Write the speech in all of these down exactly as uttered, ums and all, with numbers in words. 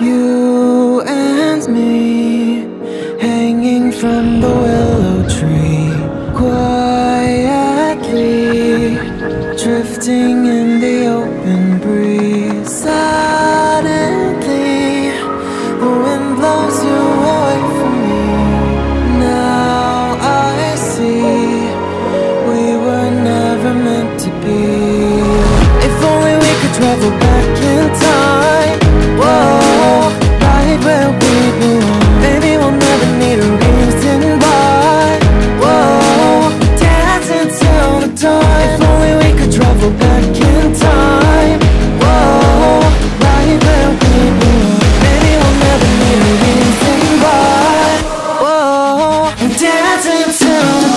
you and me, hanging from the willow tree, quietly drifting in the open breeze. Suddenly the wind blows you away from me. Now I see we were never meant to be. If only we could travel back in time. Whoa. Where we belong. Maybe we'll never need a reason why. Whoa, dance until the dawn. If only we could travel back in time. Whoa, right where we belong. Maybe we'll never need a reason why. Whoa, dance until the dawn.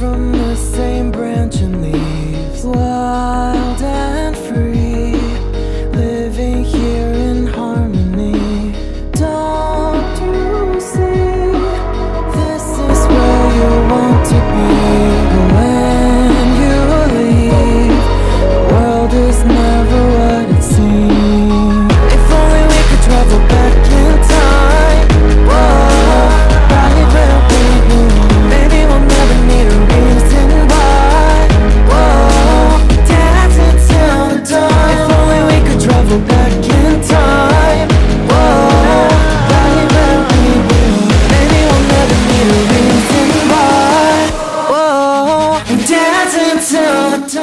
From the same branch and leaves, wild and free, living here in harmony. Don't you see, this is where you want to be. But when you leave, the world is never what it seems. If only we could travel back in time. Whoa, right where we belong. Maybe we'll never need a back in time. Whoa, right where we belong. Maybe we'll never need a reason why. Whoa, and dance until the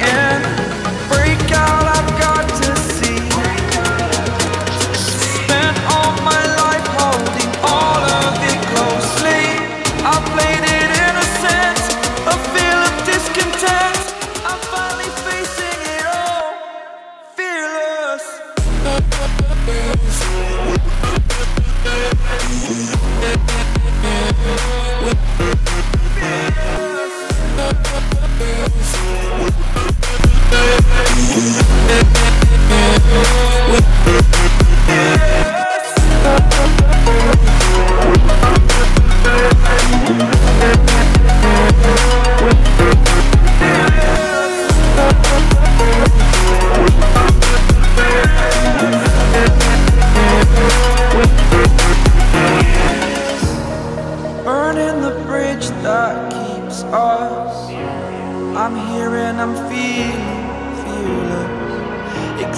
in. Break out, I've got to see.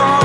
are.